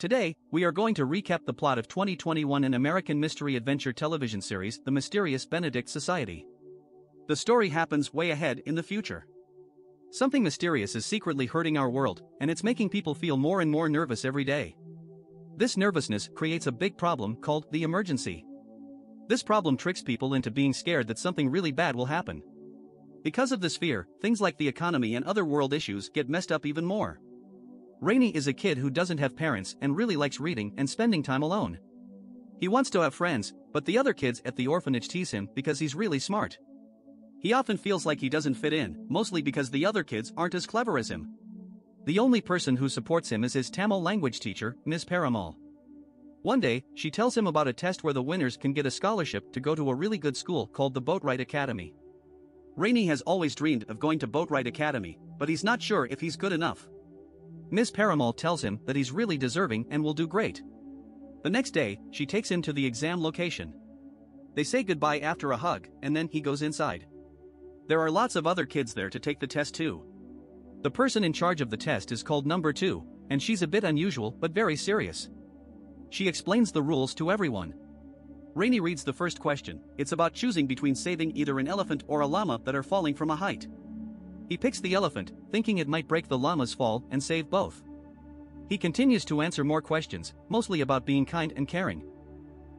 Today, we are going to recap the plot of 2021 an American mystery adventure television series, The Mysterious Benedict Society. The story happens way ahead in the future. Something mysterious is secretly hurting our world, and it's making people feel more and more nervous every day. This nervousness creates a big problem called the emergency. This problem tricks people into being scared that something really bad will happen. Because of this fear, things like the economy and other world issues get messed up even more. Reynie is a kid who doesn't have parents and really likes reading and spending time alone. He wants to have friends, but the other kids at the orphanage tease him because he's really smart. He often feels like he doesn't fit in, mostly because the other kids aren't as clever as him. The only person who supports him is his Tamil language teacher, Miss Perumal. One day, she tells him about a test where the winners can get a scholarship to go to a really good school called the Boatwright Academy. Reynie has always dreamed of going to Boatwright Academy, but he's not sure if he's good enough. Miss Perumal tells him that he's really deserving and will do great. The next day, she takes him to the exam location. They say goodbye after a hug, and then he goes inside. There are lots of other kids there to take the test too. The person in charge of the test is called Number Two, and she's a bit unusual but very serious. She explains the rules to everyone. Reynie reads the first question. It's about choosing between saving either an elephant or a llama that are falling from a height. He picks the elephant, thinking it might break the llama's fall and save both. He continues to answer more questions, mostly about being kind and caring.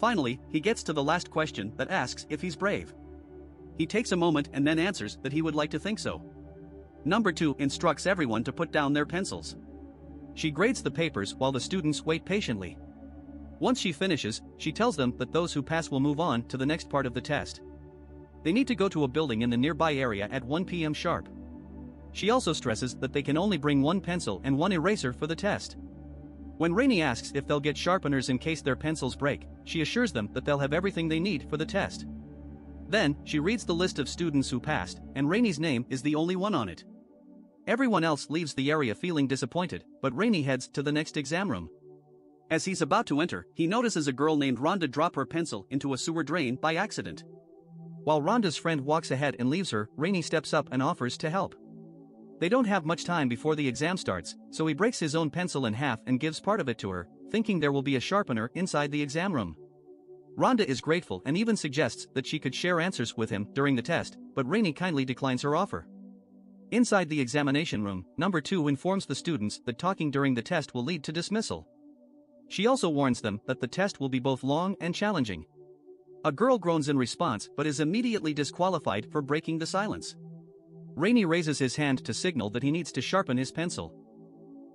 Finally, he gets to the last question that asks if he's brave. He takes a moment and then answers that he would like to think so. Number Two instructs everyone to put down their pencils. She grades the papers while the students wait patiently. Once she finishes, she tells them that those who pass will move on to the next part of the test. They need to go to a building in the nearby area at 1 p.m. sharp. She also stresses that they can only bring one pencil and one eraser for the test. When Reynie asks if they'll get sharpeners in case their pencils break, she assures them that they'll have everything they need for the test. Then, she reads the list of students who passed, and Reynie's name is the only one on it. Everyone else leaves the area feeling disappointed, but Reynie heads to the next exam room. As he's about to enter, he notices a girl named Rhonda drop her pencil into a sewer drain by accident. While Rhonda's friend walks ahead and leaves her, Reynie steps up and offers to help. They don't have much time before the exam starts, so he breaks his own pencil in half and gives part of it to her, thinking there will be a sharpener inside the exam room. Rhonda is grateful and even suggests that she could share answers with him during the test, but Reynie kindly declines her offer. Inside the examination room, Number Two informs the students that talking during the test will lead to dismissal. She also warns them that the test will be both long and challenging. A girl groans in response but is immediately disqualified for breaking the silence. Reynie raises his hand to signal that he needs to sharpen his pencil.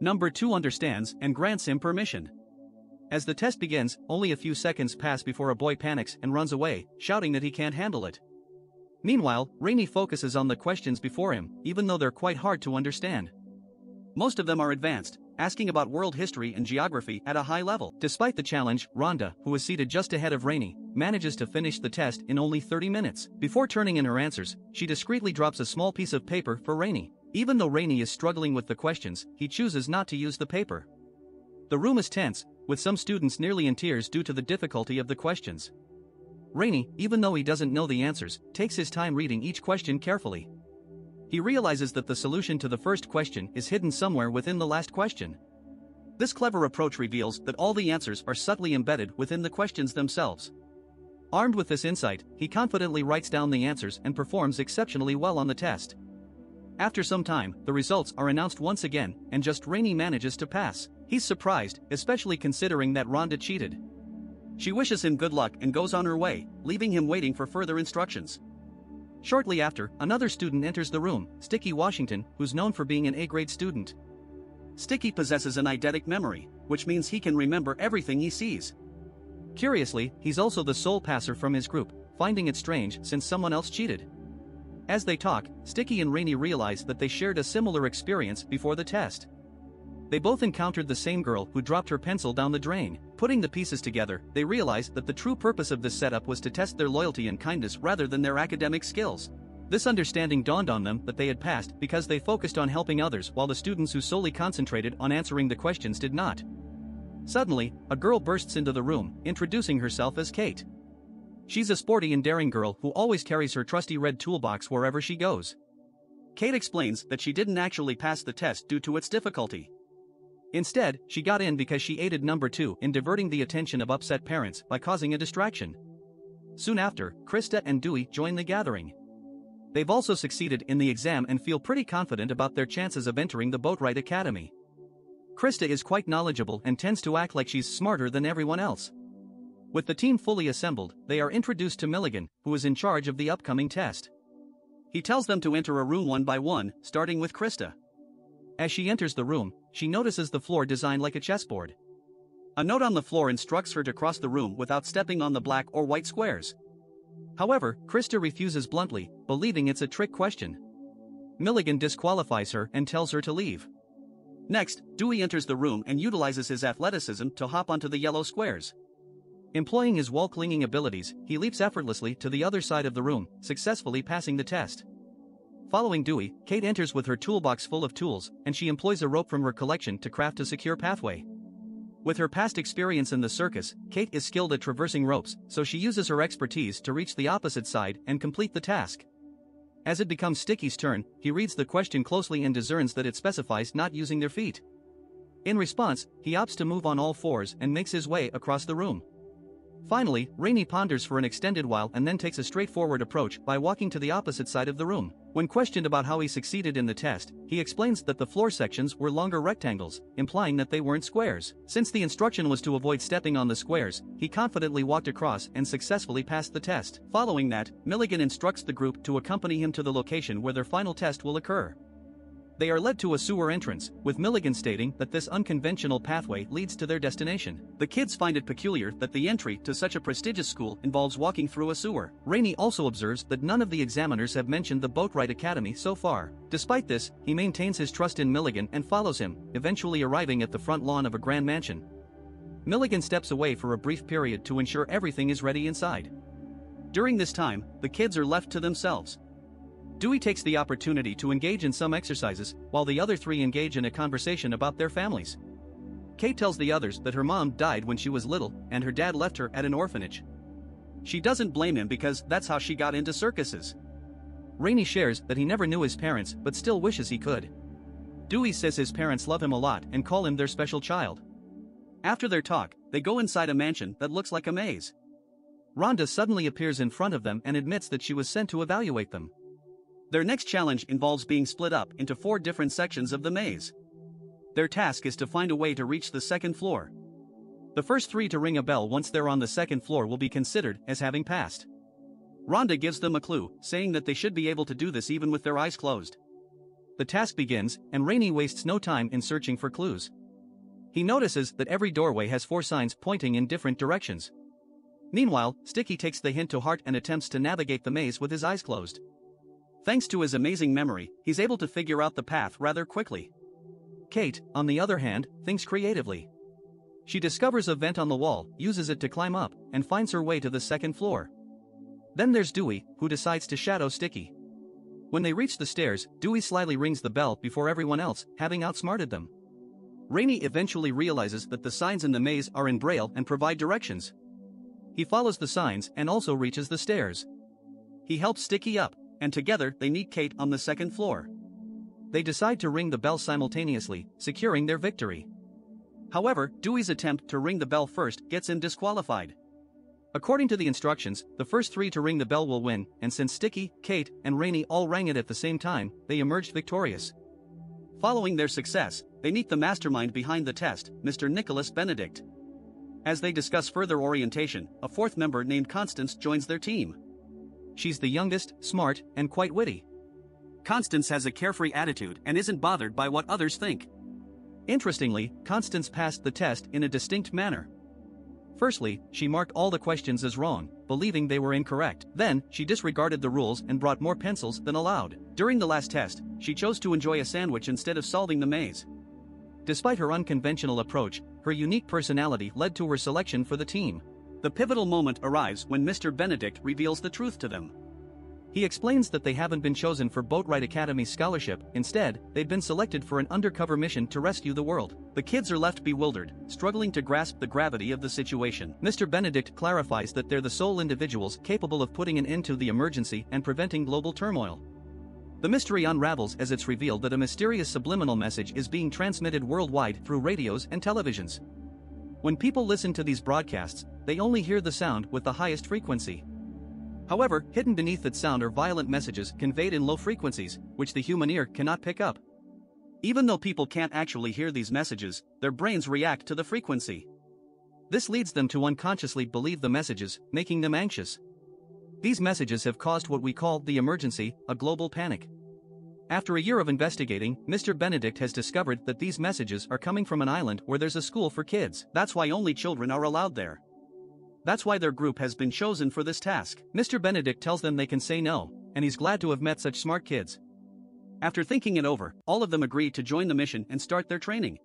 Number Two understands and grants him permission. As the test begins, only a few seconds pass before a boy panics and runs away, shouting that he can't handle it. Meanwhile, Reynie focuses on the questions before him, even though they're quite hard to understand. Most of them are advanced, asking about world history and geography at a high level. Despite the challenge, Rhonda, who is seated just ahead of Reynie, manages to finish the test in only 30 minutes. Before turning in her answers, she discreetly drops a small piece of paper for Reynie. Even though Reynie is struggling with the questions, he chooses not to use the paper. The room is tense, with some students nearly in tears due to the difficulty of the questions. Reynie, even though he doesn't know the answers, takes his time reading each question carefully. He realizes that the solution to the first question is hidden somewhere within the last question. This clever approach reveals that all the answers are subtly embedded within the questions themselves. Armed with this insight, he confidently writes down the answers and performs exceptionally well on the test. After some time, the results are announced once again, and just Reynie manages to pass. He's surprised, especially considering that Rhonda cheated. She wishes him good luck and goes on her way, leaving him waiting for further instructions. Shortly after, another student enters the room, Sticky Washington, who's known for being an A-grade student. Sticky possesses an eidetic memory, which means he can remember everything he sees. Curiously, he's also the sole passer from his group, finding it strange since someone else cheated. As they talk, Sticky and Reynie realize that they shared a similar experience before the test. They both encountered the same girl who dropped her pencil down the drain. Putting the pieces together, they realize that the true purpose of this setup was to test their loyalty and kindness rather than their academic skills. This understanding dawned on them that they had passed because they focused on helping others while the students who solely concentrated on answering the questions did not. Suddenly, a girl bursts into the room, introducing herself as Kate. She's a sporty and daring girl who always carries her trusty red toolbox wherever she goes. Kate explains that she didn't actually pass the test due to its difficulty. Instead, she got in because she aided Number Two in diverting the attention of upset parents by causing a distraction. Soon after, Krista and Dewey join the gathering. They've also succeeded in the exam and feel pretty confident about their chances of entering the Boatwright Academy. Krista is quite knowledgeable and tends to act like she's smarter than everyone else. With the team fully assembled, they are introduced to Milligan, who is in charge of the upcoming test. He tells them to enter a room one by one, starting with Krista. As she enters the room, she notices the floor designed like a chessboard. A note on the floor instructs her to cross the room without stepping on the black or white squares. However, Krista refuses bluntly, believing it's a trick question. Milligan disqualifies her and tells her to leave. Next, Dewey enters the room and utilizes his athleticism to hop onto the yellow squares. Employing his wall-clinging abilities, he leaps effortlessly to the other side of the room, successfully passing the test. Following Dewey, Kate enters with her toolbox full of tools, and she employs a rope from her collection to craft a secure pathway. With her past experience in the circus, Kate is skilled at traversing ropes, so she uses her expertise to reach the opposite side and complete the task. As it becomes Sticky's turn, he reads the question closely and discerns that it specifies not using their feet. In response, he opts to move on all fours and makes his way across the room. Finally, Reynie ponders for an extended while and then takes a straightforward approach by walking to the opposite side of the room. When questioned about how he succeeded in the test, he explains that the floor sections were longer rectangles, implying that they weren't squares. Since the instruction was to avoid stepping on the squares, he confidently walked across and successfully passed the test. Following that, Milligan instructs the group to accompany him to the location where their final test will occur. They are led to a sewer entrance, with Milligan stating that this unconventional pathway leads to their destination. The kids find it peculiar that the entry to such a prestigious school involves walking through a sewer. Reynie also observes that none of the examiners have mentioned the Boatwright Academy so far. Despite this, he maintains his trust in Milligan and follows him, eventually arriving at the front lawn of a grand mansion. Milligan steps away for a brief period to ensure everything is ready inside. During this time, the kids are left to themselves. Dewey takes the opportunity to engage in some exercises, while the other three engage in a conversation about their families. Kate tells the others that her mom died when she was little, and her dad left her at an orphanage. She doesn't blame him because that's how she got into circuses. Reynie shares that he never knew his parents but still wishes he could. Dewey says his parents love him a lot and call him their special child. After their talk, they go inside a mansion that looks like a maze. Rhonda suddenly appears in front of them and admits that she was sent to evaluate them. Their next challenge involves being split up into four different sections of the maze. Their task is to find a way to reach the second floor. The first three to ring a bell once they're on the second floor will be considered as having passed. Rhonda gives them a clue, saying that they should be able to do this even with their eyes closed. The task begins, and Reynie wastes no time in searching for clues. He notices that every doorway has four signs pointing in different directions. Meanwhile, Sticky takes the hint to heart and attempts to navigate the maze with his eyes closed. Thanks to his amazing memory, he's able to figure out the path rather quickly. Kate, on the other hand, thinks creatively. She discovers a vent on the wall, uses it to climb up, and finds her way to the second floor. Then there's Dewey, who decides to shadow Sticky. When they reach the stairs, Dewey slyly rings the bell before everyone else, having outsmarted them. Reynie eventually realizes that the signs in the maze are in Braille and provide directions. He follows the signs and also reaches the stairs. He helps Sticky up, and together they meet Kate on the second floor. They decide to ring the bell simultaneously, securing their victory. However, Dewey's attempt to ring the bell first gets him disqualified. According to the instructions, the first three to ring the bell will win, and since Sticky, Kate, and Reynie all rang it at the same time, they emerged victorious. Following their success, they meet the mastermind behind the test, Mr. Nicholas Benedict. As they discuss further orientation, a fourth member named Constance joins their team. She's the youngest, smart, and quite witty. Constance has a carefree attitude and isn't bothered by what others think. Interestingly, Constance passed the test in a distinct manner. Firstly, she marked all the questions as wrong, believing they were incorrect. Then, she disregarded the rules and brought more pencils than allowed. During the last test, she chose to enjoy a sandwich instead of solving the maze. Despite her unconventional approach, her unique personality led to her selection for the team. The pivotal moment arrives when Mr. Benedict reveals the truth to them. He explains that they haven't been chosen for Boatwright Academy's scholarship, instead, they've been selected for an undercover mission to rescue the world. The kids are left bewildered, struggling to grasp the gravity of the situation. Mr. Benedict clarifies that they're the sole individuals capable of putting an end to the emergency and preventing global turmoil. The mystery unravels as it's revealed that a mysterious subliminal message is being transmitted worldwide through radios and televisions. When people listen to these broadcasts, they only hear the sound with the highest frequency. However, hidden beneath that sound are violent messages conveyed in low frequencies, which the human ear cannot pick up. Even though people can't actually hear these messages, their brains react to the frequency. This leads them to unconsciously believe the messages, making them anxious. These messages have caused what we call the emergency, a global panic. After a year of investigating, Mr. Benedict has discovered that these messages are coming from an island where there's a school for kids. That's why only children are allowed there. That's why their group has been chosen for this task. Mr. Benedict tells them they can say no, and he's glad to have met such smart kids. After thinking it over, all of them agree to join the mission and start their training.